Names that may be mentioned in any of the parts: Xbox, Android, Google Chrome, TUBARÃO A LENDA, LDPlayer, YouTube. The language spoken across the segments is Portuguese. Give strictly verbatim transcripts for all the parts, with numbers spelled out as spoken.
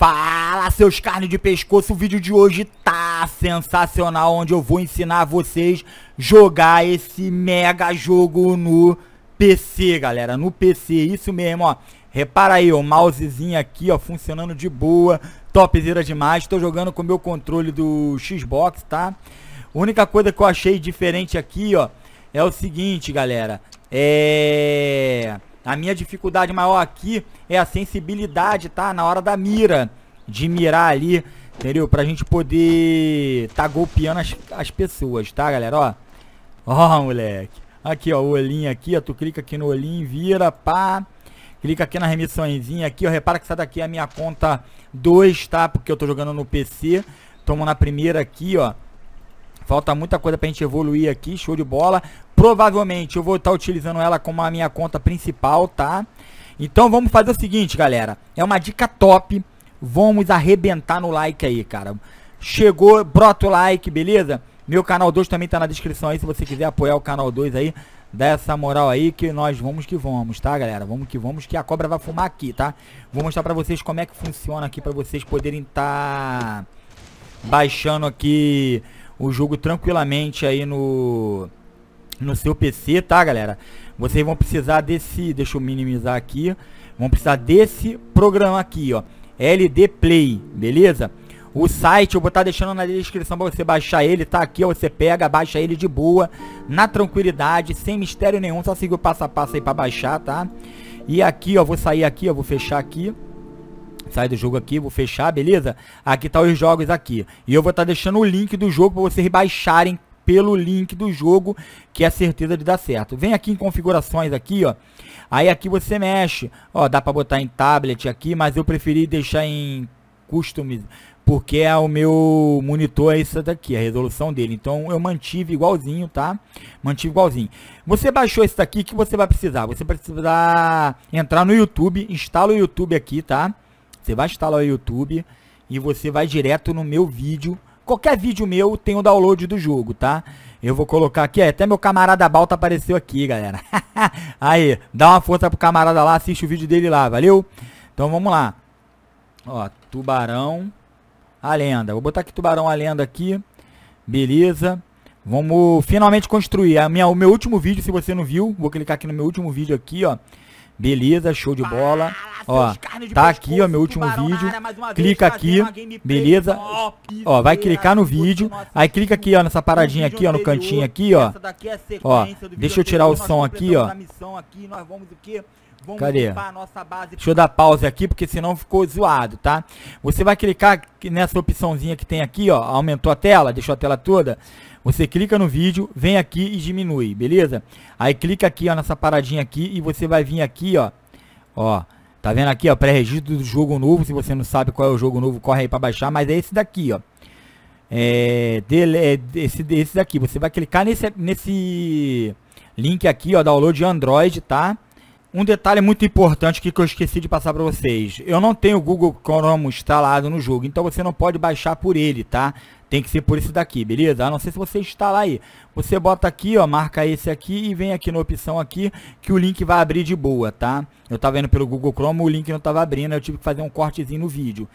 Fala, seus carnes de pescoço, o vídeo de hoje tá sensacional, onde eu vou ensinar vocês jogar esse mega jogo no P C, galera, no P C, isso mesmo, ó, repara aí, o mousezinho aqui, ó, funcionando de boa, topzera demais, tô jogando com o meu controle do Xbox, tá? A única coisa que eu achei diferente aqui, ó, é o seguinte, galera, é... a minha dificuldade maior aqui é a sensibilidade, tá? Na hora da mira, de mirar ali, entendeu? Pra gente poder tá golpeando as, as pessoas, tá, galera? Ó, ó, moleque. Aqui, ó, o olhinho aqui, ó. Tu clica aqui no olhinho, vira, pá. Clica aqui na remissõezinha aqui, ó. Repara que essa daqui é a minha conta dois, tá? Porque eu tô jogando no P C. Tomo na primeira aqui, ó. Falta muita coisa pra gente evoluir aqui, show de bola. Provavelmente eu vou estar utilizando ela como a minha conta principal, tá? Então vamos fazer o seguinte, galera. É uma dica top. Vamos arrebentar no like aí, cara. Chegou, brota o like, beleza? Meu canal dois também tá na descrição aí, se você quiser apoiar o canal dois aí. Dá essa moral aí que nós vamos que vamos, tá, galera? Vamos que vamos, que a cobra vai fumar aqui, tá? Vou mostrar pra vocês como é que funciona aqui, pra vocês poderem tá baixando aqui o jogo tranquilamente aí no... no seu P C, tá, galera? Vocês vão precisar desse, deixa eu minimizar aqui, vão precisar desse programa aqui, ó, LDPlayer, beleza? O site eu vou estar deixando na descrição para você baixar ele, tá aqui, ó, você pega, baixa ele de boa, na tranquilidade, sem mistério nenhum, só seguir o passo a passo aí para baixar, tá? E aqui, ó, vou sair aqui, ó, vou fechar aqui. Sai do jogo aqui, vou fechar, beleza? Aqui tá os jogos aqui. E eu vou estar deixando o link do jogo para vocês baixarem pelo link do jogo, que é certeza de dar certo. Vem aqui em configurações aqui, ó. Aí aqui você mexe, ó, dá para botar em tablet aqui, mas eu preferi deixar em custom, porque é o meu monitor, é isso daqui, a resolução dele. Então eu mantive igualzinho, tá? Mantive igualzinho. Você baixou isso daqui, que você vai precisar? Você precisa entrar no YouTube, instala o YouTube aqui, tá? Você vai instalar o YouTube e você vai direto no meu vídeo. Qualquer vídeo meu tem o download do jogo, tá? Eu vou colocar aqui, é, até meu camarada Balta apareceu aqui, galera. Aí, dá uma força pro camarada lá, assiste o vídeo dele lá, valeu? Então vamos lá. Ó, Tubarão a Lenda. Vou botar aqui Tubarão a Lenda aqui. Beleza. Vamos finalmente construir. A minha, o meu último vídeo, se você não viu, vou clicar aqui no meu último vídeo aqui, ó. Beleza, show de bola. Ó, tá aqui, ó, meu último vídeo. Clica aqui, beleza? Ó, vai clicar no vídeo. Aí clica aqui, ó, nessa paradinha aqui, ó, no cantinho aqui, ó. Ó, deixa eu tirar o som aqui, ó. Cadê? Deixa eu dar pausa aqui, porque senão ficou zoado, tá? Você vai clicar nessa opçãozinha que tem aqui, ó. Aumentou a tela, deixou a tela toda. Você clica no vídeo, vem aqui e diminui, beleza? Aí clica aqui, ó, nessa paradinha aqui e você vai vir aqui, ó. Ó, tá vendo aqui, ó, pré-registro do jogo novo. Se você não sabe qual é o jogo novo, corre aí pra baixar, mas é esse daqui, ó. É, dele, é esse, esse daqui. Você vai clicar nesse, nesse link aqui, ó, download de Android, tá? Um detalhe muito importante que eu esqueci de passar para vocês. Eu não tenho o Google Chrome instalado no jogo, então você não pode baixar por ele, tá? Tem que ser por esse daqui, beleza? A não ser se você instalar aí. Você bota aqui, ó, marca esse aqui e vem aqui na opção aqui que o link vai abrir de boa, tá? Eu tava vendo pelo Google Chrome, o link não tava abrindo, eu tive que fazer um cortezinho no vídeo.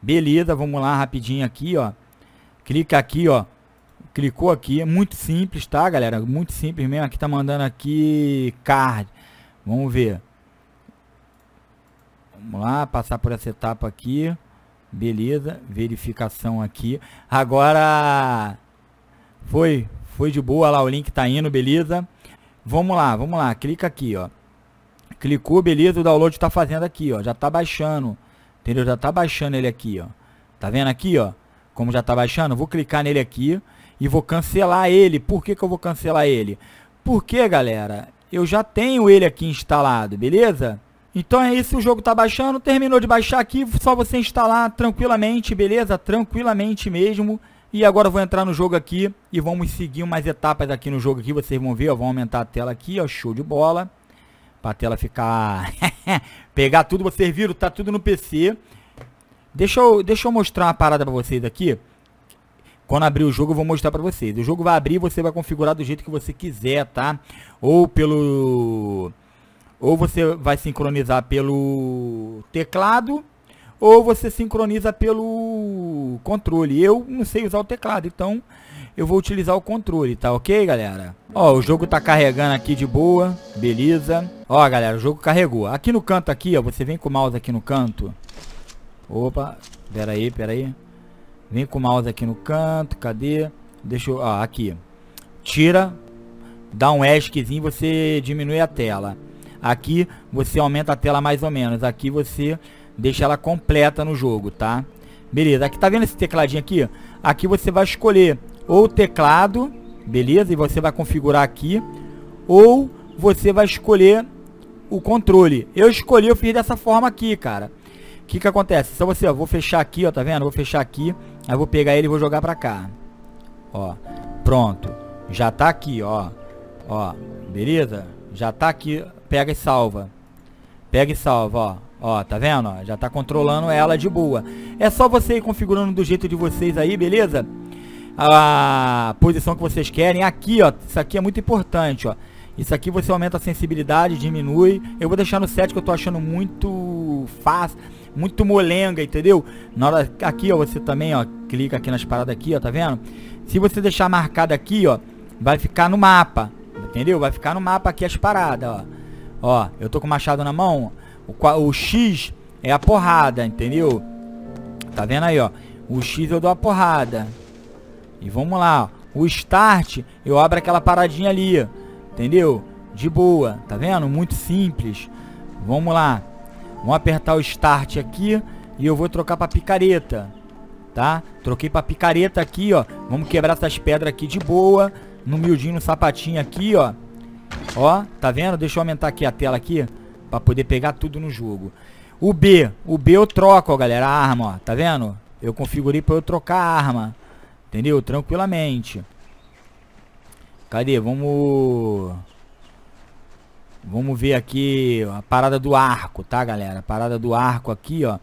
Beleza, vamos lá rapidinho aqui, ó. Clica aqui, ó. Clicou aqui, é muito simples, tá, galera? Muito simples mesmo. Aqui tá mandando aqui card. Vamos ver. Vamos lá, passar por essa etapa aqui. Beleza, verificação aqui. Agora foi, foi de boa lá, o link tá indo, beleza? Vamos lá, vamos lá, clica aqui, ó. Clicou, beleza, o download tá fazendo aqui, ó, já tá baixando. Entendeu? Já tá baixando ele aqui, ó. Tá vendo aqui, ó? Como já tá baixando, vou clicar nele aqui e vou cancelar ele. Por que que eu vou cancelar ele? Porque, galera, eu já tenho ele aqui instalado, beleza? Então é isso, o jogo tá baixando, terminou de baixar aqui, só você instalar tranquilamente, beleza? Tranquilamente mesmo. E agora eu vou entrar no jogo aqui e vamos seguir umas etapas aqui no jogo aqui, vocês vão ver, ó, vão aumentar a tela aqui, ó, show de bola. Pra tela ficar... pegar tudo, vocês viram, tá tudo no P C. Deixa eu, deixa eu mostrar uma parada pra vocês aqui. Quando abrir o jogo eu vou mostrar pra vocês. O jogo vai abrir e você vai configurar do jeito que você quiser, tá? Ou pelo... Ou você vai sincronizar pelo teclado, ou você sincroniza pelo controle. Eu não sei usar o teclado, então eu vou utilizar o controle, tá ok, galera? Ó, o jogo tá carregando aqui de boa, beleza. Ó, galera, o jogo carregou. Aqui no canto aqui, ó, você vem com o mouse aqui no canto. Opa, pera aí, pera aí. Vem com o mouse aqui no canto, cadê? Deixa eu, ó, aqui. Tira, dá um eskzinho, você diminui a tela. Aqui você aumenta a tela mais ou menos. Aqui você deixa ela completa no jogo, tá? Beleza, aqui tá vendo esse tecladinho aqui? Aqui você vai escolher ou teclado, beleza? E você vai configurar aqui. Ou você vai escolher o controle. Eu escolhi, eu fiz dessa forma aqui, cara. O que que acontece? Só você, ó, vou fechar aqui, ó, tá vendo? Vou fechar aqui, aí vou pegar ele e vou jogar pra cá. Ó, pronto. Já tá aqui, ó. Ó, beleza? Já tá aqui, pega e salva. Pega e salva, ó. Ó, tá vendo? Ó, já tá controlando ela de boa. É só você ir configurando do jeito de vocês aí, beleza? A posição que vocês querem. Aqui, ó, isso aqui é muito importante, ó. Isso aqui você aumenta a sensibilidade, diminui. Eu vou deixar no sete que eu tô achando muito fácil, muito molenga, entendeu? Na hora aqui, ó, você também, ó, clica aqui nas paradas aqui, ó, tá vendo? Se você deixar marcado aqui, ó, vai ficar no mapa, entendeu? Vai ficar no mapa aqui as paradas, ó. Ó, eu tô com o machado na mão, ó. O, o X é a porrada, entendeu? Tá vendo aí, ó? O X eu dou a porrada. E vamos lá, ó. O Start, eu abro aquela paradinha ali, entendeu? De boa, tá vendo? Muito simples. Vamos lá. Vamos apertar o Start aqui e eu vou trocar pra picareta, tá? Troquei pra picareta aqui, ó. Vamos quebrar essas pedras aqui de boa. No miudinho, no sapatinho aqui, ó. Ó, tá vendo? Deixa eu aumentar aqui a tela aqui, pra poder pegar tudo no jogo. O B, o B eu troco, ó, galera, a arma, ó, tá vendo? Eu configurei pra eu trocar a arma, entendeu? Tranquilamente. Cadê? Vamos... Vamos ver aqui a parada do arco, tá, galera? A parada do arco aqui, ó.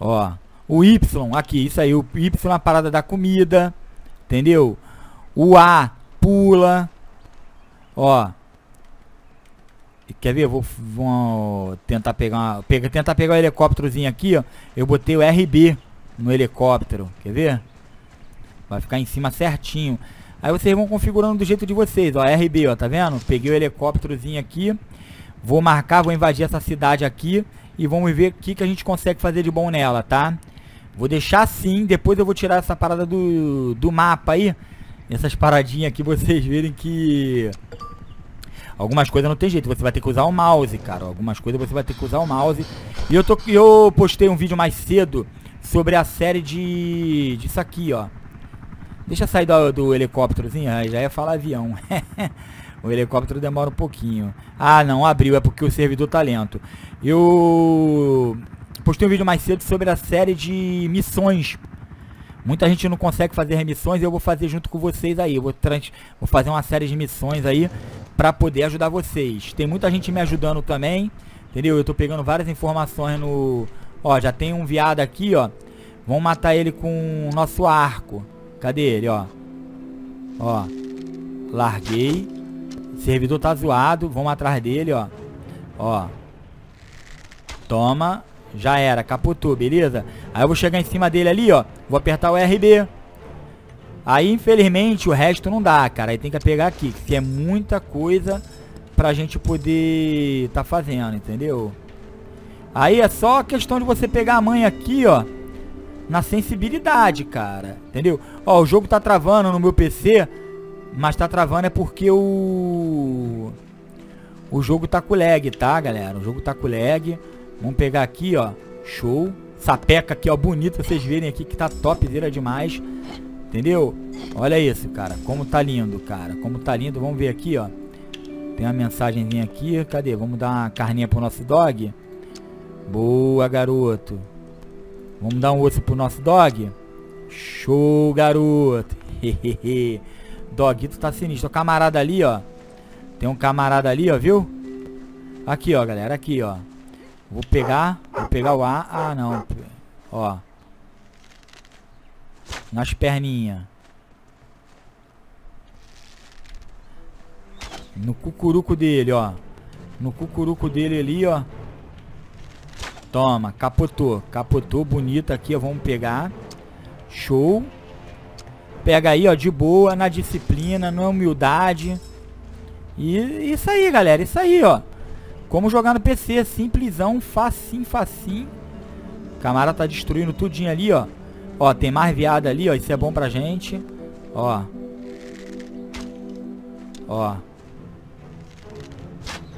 Ó, o Y, aqui, isso aí, o Y é a parada da comida, entendeu? O A, pula, ó. Quer ver? Eu vou, vou tentar pegar uma, pega, tentar pegar o um helicópterozinho aqui, ó. Eu botei o R B no helicóptero. Quer ver? Vai ficar em cima certinho. Aí vocês vão configurando do jeito de vocês, ó. R B, ó, tá vendo? Peguei o helicópterozinho aqui. Vou marcar, vou invadir essa cidade aqui e vamos ver o que, que a gente consegue fazer de bom nela, tá? Vou deixar assim, depois eu vou tirar essa parada do, do mapa aí. Essas paradinhas aqui, vocês verem que... Algumas coisas não tem jeito, você vai ter que usar o mouse, cara. Algumas coisas você vai ter que usar o mouse. E eu, tô, eu postei um vídeo mais cedo sobre a série de... Disso aqui, ó. Deixa eu sair do, do helicópterozinho. Já ia falar avião. O helicóptero demora um pouquinho. Ah, não, abriu. É porque o servidor tá lento. Eu postei um vídeo mais cedo sobre a série de missões. Muita gente não consegue fazer missões e eu vou fazer junto com vocês aí. Eu vou, trans, vou fazer uma série de missões aí, pra poder ajudar vocês. Tem muita gente me ajudando também, entendeu? Eu tô pegando várias informações no... Ó, já tem um viado aqui, ó. Vamos matar ele com o nosso arco. Cadê ele, ó? Ó. Larguei. Servidor tá zoado. Vamos atrás dele, ó. Ó. Toma. Já era. Capotou, beleza? Aí eu vou chegar em cima dele ali, ó. Vou apertar o R B. Aí, infelizmente, o resto não dá, cara. Aí tem que pegar aqui, que é muita coisa pra gente poder tá fazendo, entendeu? Aí é só questão de você pegar a manha aqui, ó, na sensibilidade, cara, entendeu? Ó, o jogo tá travando no meu P C, mas tá travando é porque o... O jogo tá com lag, tá, galera? O jogo tá com lag. Vamos pegar aqui, ó, show. Sapeca aqui, ó, bonito, vocês verem aqui que tá topzera demais. Entendeu? Olha isso, cara. Como tá lindo, cara. Como tá lindo. Vamos ver aqui, ó. Tem uma mensagenzinha aqui. Cadê? Vamos dar uma carninha pro nosso dog. Boa, garoto. Vamos dar um osso pro nosso dog. Show, garoto. Doguito tá sinistro. O camarada ali, ó. Tem um camarada ali, ó, viu? Aqui, ó, galera. Aqui, ó. Vou pegar. Vou pegar o ar. Ah, não. Ó. Nas perninhas. No cucuruco dele, ó. No cucuruco dele ali, ó. Toma, capotou. Capotou, bonita aqui, ó. Vamos pegar. Show. Pega aí, ó, de boa, na disciplina, na humildade. E isso aí, galera, isso aí, ó. Como jogar no P C, simplesão, facinho, facinho. O camarada tá destruindo tudinho ali, ó. Ó, tem mais viada ali, ó, isso é bom pra gente. Ó. Ó.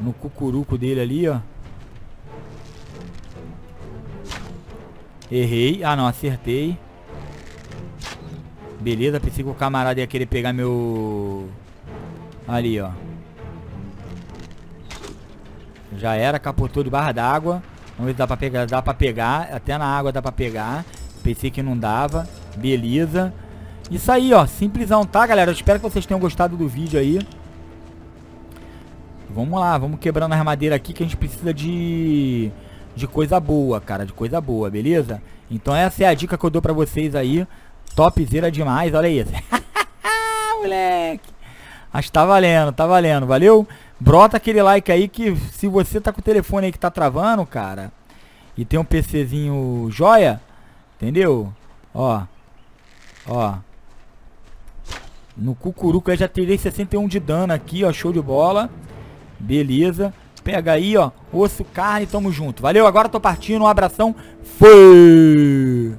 No cucuruco dele ali, ó. Errei. Ah, não, acertei. Beleza, pensei que o camarada ia querer pegar meu... Ali, ó. Já era, capotou de barra d'água. Vamos ver se dá pra pegar. Dá pra pegar. Até na água dá pra pegar. Pensei que não dava. Beleza. Isso aí, ó. Simplesão, tá, galera? Eu espero que vocês tenham gostado do vídeo aí. Vamos lá. Vamos quebrando as madeiras aqui que a gente precisa de... De coisa boa, cara. De coisa boa, beleza? Então essa é a dica que eu dou pra vocês aí. Topzera demais, olha isso. Moleque. Acho que tá valendo, tá valendo, valeu? Brota aquele like aí que se você tá com o telefone aí que tá travando, cara. E tem um PCzinho joia, entendeu? Ó. Ó. No cucuruco aí já tirei sessenta e um de dano aqui, ó. Show de bola. Beleza. Pega aí, ó, osso, carne, tamo junto. Valeu, agora tô partindo, um abração. Foi!